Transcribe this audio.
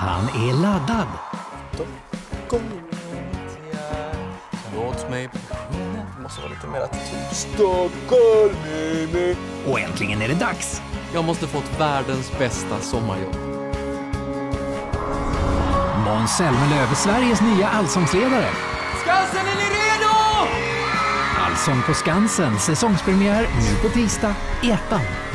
Han är laddad. Låt mig. Måste vara lite mer attityd. Stockholm. Och äntligen är det dags. Jag måste fått världens bästa sommarjobb. Måns Selmer Lööf, Sveriges nya allsångsledare. Skansen, är ni redo? Allsång på Skansen, säsongspremiär nu på tisdag i 1:an.